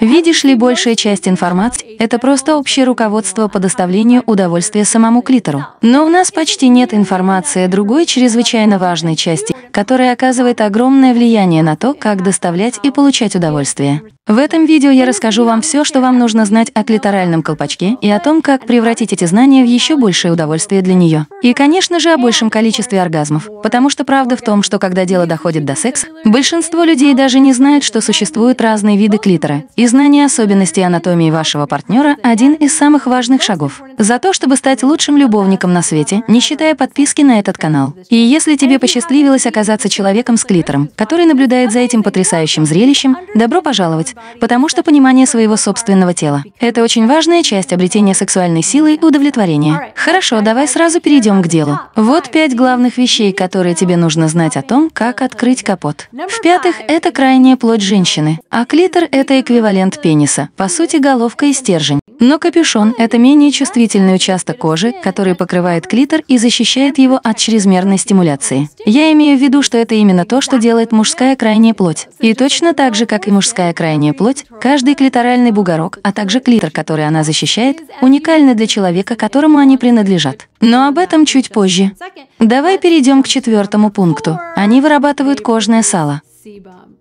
Видишь ли, большая часть информации — это просто общее руководство по доставлению удовольствия самому клитору. Но у нас почти нет информации о другой чрезвычайно важной части, которая оказывает огромное влияние на то, как доставлять и получать удовольствие. В этом видео я расскажу вам все, что вам нужно знать о клиторальном колпачке и о том, как превратить эти знания в еще большее удовольствие для нее. И, конечно же, о большем количестве оргазмов, потому что правда в том, что когда дело доходит до секса, большинство людей даже не знают, что существуют разные виды клитора, и знание особенностей анатомии вашего партнера – один из самых важных шагов. За то, чтобы стать лучшим любовником на свете, не считая подписки на этот канал. И если тебе посчастливилось оказаться человеком с клитором, который наблюдает за этим потрясающим зрелищем, добро пожаловать! Потому что понимание своего собственного тела — это очень важная часть обретения сексуальной силы и удовлетворения. Хорошо, давай сразу перейдем к делу. Вот 5 главных вещей, которые тебе нужно знать о том, как открыть капот. В-пятых, это крайняя плоть женщины, а клитор — это эквивалент пениса, по сути, головка и стержень. Но капюшон — это менее чувствительный участок кожи, который покрывает клитор и защищает его от чрезмерной стимуляции. Я имею в виду, что это именно то, что делает мужская крайняя плоть. И точно так же, как и мужская крайняя плоть, каждый клиторальный бугорок, а также клитор, который она защищает, уникальны для человека, которому они принадлежат. Но об этом чуть позже. Давай перейдем к 4-му пункту. Они вырабатывают кожное сало.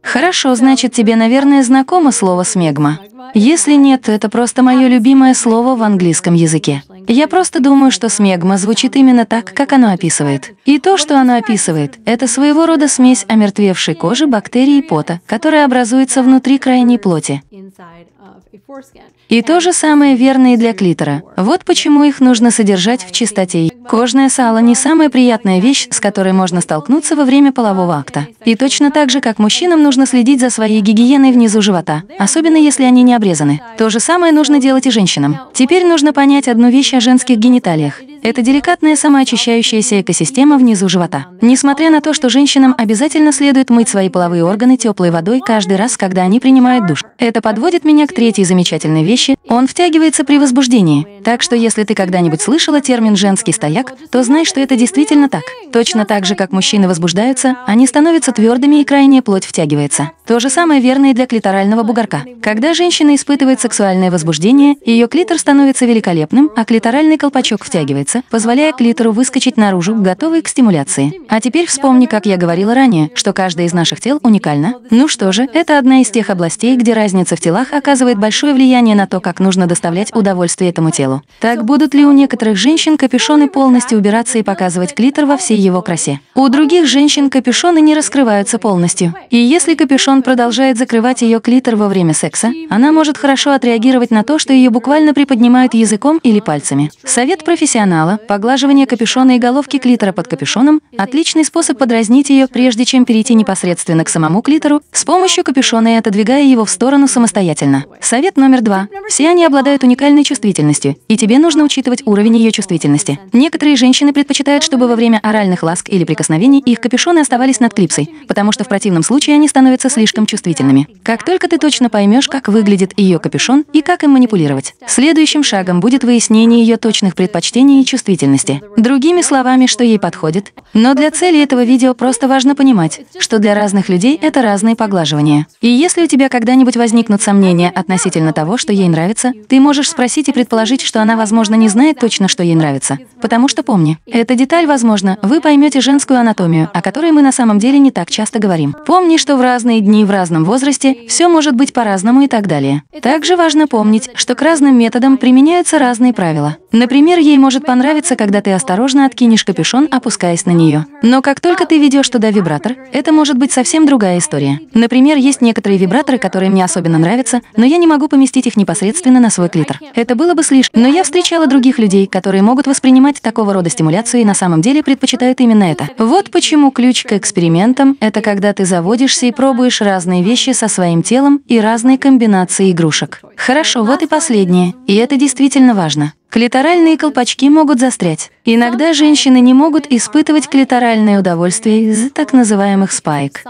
Хорошо, значит, тебе, наверное, знакомо слово «смегма». Если нет, то это просто мое любимое слово в английском языке. Я просто думаю, что смегма звучит именно так, как оно описывает. И то, что оно описывает, это своего рода смесь омертвевшей кожи, бактерий и пота, которая образуется внутри крайней плоти. И то же самое верно и для клитора. Вот почему их нужно содержать в чистоте. Кожное сало не самая приятная вещь, с которой можно столкнуться во время полового акта. И точно так же, как мужчинам нужно следить за своей гигиеной внизу живота, особенно если они не обрезаны. То же самое нужно делать и женщинам. Теперь нужно понять одну вещь о женских гениталиях. Это деликатная самоочищающаяся экосистема внизу живота. Несмотря на то, что женщинам обязательно следует мыть свои половые органы теплой водой каждый раз, когда они принимают душ. Это подводит меня к 3-й замечательной вещи. Он втягивается при возбуждении. Так что если ты когда-нибудь слышала термин «женский стояк», то знай, что это действительно так. Точно так же, как мужчины возбуждаются, они становятся твердыми и крайняя плоть втягивается. То же самое верно и для клиторального бугорка. Когда женщина испытывает сексуальное возбуждение, ее клитор становится великолепным, а клиторальный колпачок втягивается, позволяя клитору выскочить наружу, готовый к стимуляции. А теперь вспомни, как я говорила ранее, что каждое из наших тел уникально. Ну что же, это одна из тех областей, где разница в телах оказывает большое влияние на то, как нужно доставлять удовольствие этому телу. Так будут ли у некоторых женщин капюшоны полностью убираться и показывать клитор во всей его красе? У других женщин капюшоны не раскрываются полностью. И если капюшон продолжает закрывать ее клитор во время секса, она может хорошо отреагировать на то, что ее буквально приподнимают языком или пальцами. Совет профессионала. Поглаживание капюшона и головки клитора под капюшоном – отличный способ подразнить ее, прежде чем перейти непосредственно к самому клитору, с помощью капюшона и отодвигая его в сторону самостоятельно. Совет номер 2. Все они обладают уникальной чувствительностью, и тебе нужно учитывать уровень ее чувствительности. Некоторые женщины предпочитают, чтобы во время оральных ласк или прикосновений их капюшоны оставались над клипсой, потому что в противном случае они становятся слишком чувствительными. Как только ты точно поймешь, как выглядит ее капюшон и как им манипулировать, следующим шагом будет выяснение ее точных предпочтений и чувствительности. Другими словами, что ей подходит. Но для цели этого видео просто важно понимать, что для разных людей это разные поглаживания. И если у тебя когда-нибудь возникнут сомнения относительно того, что ей нравится, ты можешь спросить и предположить, что она, возможно, не знает точно, что ей нравится. Потому что помни, эта деталь, возможно, вы поймете женскую анатомию, о которой мы на самом деле не так часто говорим. Помни, что в разные дни, в разном возрасте, все может быть по-разному и так далее. Также важно помнить, что к разным методам применяются разные правила. Например, ей может понравится, когда ты осторожно откинешь капюшон, опускаясь на нее. Но как только ты ведешь туда вибратор, это может быть совсем другая история. Например, есть некоторые вибраторы, которые мне особенно нравятся, но я не могу поместить их непосредственно на свой клитор. Это было бы слишком. Но я встречала других людей, которые могут воспринимать такого рода стимуляцию и на самом деле предпочитают именно это. Вот почему ключ к экспериментам — это когда ты заводишься и пробуешь разные вещи со своим телом и разные комбинации игрушек. Хорошо, вот и последнее. И это действительно важно. Клиторальные колпачки могут застрять. Иногда женщины не могут испытывать клиторальное удовольствие из-за так называемых спаек.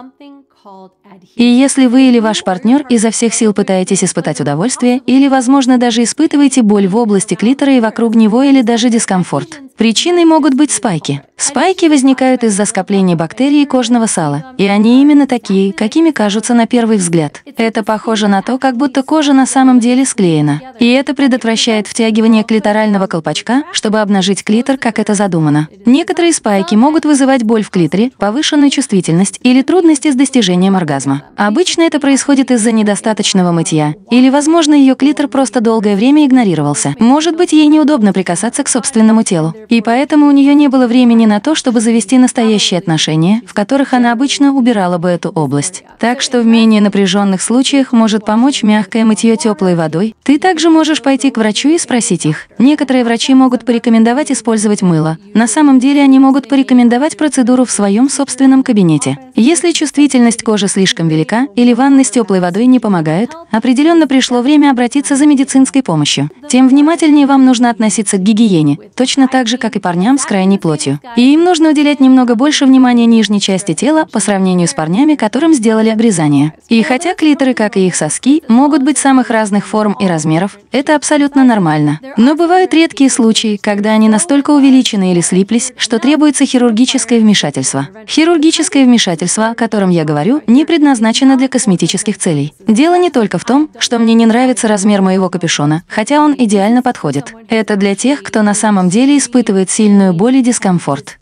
И если вы или ваш партнер изо всех сил пытаетесь испытать удовольствие, или, возможно, даже испытываете боль в области клитора и вокруг него, или даже дискомфорт, причиной могут быть спайки. Спайки возникают из-за скопления бактерий кожного сала, и они именно такие, какими кажутся на первый взгляд. Это похоже на то, как будто кожа на самом деле склеена, и это предотвращает втягивание клиторального колпачка, чтобы обнажить клитор, как это задумано. Некоторые спайки могут вызывать боль в клиторе, повышенную чувствительность или трудности с достижением оргазма. Обычно это происходит из-за недостаточного мытья, или, возможно, ее клитор просто долгое время игнорировался. Может быть, ей неудобно прикасаться к собственному телу, и поэтому у нее не было времени на то, чтобы завести настоящие отношения, в которых она обычно убирала бы эту область. Так что в менее напряженных случаях может помочь мягкое мытье теплой водой. Ты также можешь пойти к врачу и спросить их. Некоторые врачи могут порекомендовать использовать мыло. На самом деле они могут порекомендовать процедуру в своем собственном кабинете. Если чувствительность кожи слишком велика или ванны с теплой водой не помогают, определенно пришло время обратиться за медицинской помощью. Тем внимательнее вам нужно относиться к гигиене, точно так же, как и парням с крайней плотью. И им нужно уделять немного больше внимания нижней части тела по сравнению с парнями, которым сделали обрезание. И хотя клиторы, как и их соски, могут быть самых разных форм и размеров, это абсолютно нормально. Но бывают редкие случаи, когда они настолько увеличены или слиплись, что требуется хирургическое вмешательство. Хирургическое вмешательство, о котором я говорю, не предназначено для косметических целей. Дело не только в том, что мне не нравится размер моего капюшона, хотя он идеально подходит. Это для тех, кто на самом деле испытывает сильную боль и дискомфорт.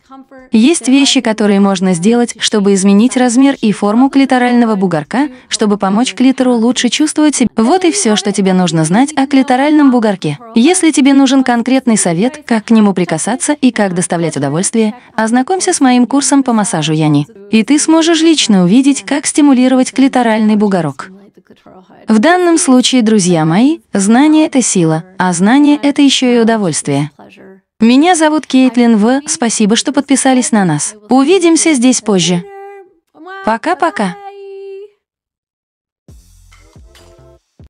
Есть вещи, которые можно сделать, чтобы изменить размер и форму клиторального бугорка, чтобы помочь клитору лучше чувствовать себя. Вот и все, что тебе нужно знать о клиторальном бугорке. Если тебе нужен конкретный совет, как к нему прикасаться и как доставлять удовольствие, ознакомься с моим курсом по массажу Яни. И ты сможешь лично увидеть, как стимулировать клиторальный бугорок. В данном случае, друзья мои, знание — это сила, а знание — это еще и удовольствие. Меня зовут Caitlin V. Спасибо, что подписались на нас. Увидимся здесь позже. Пока-пока.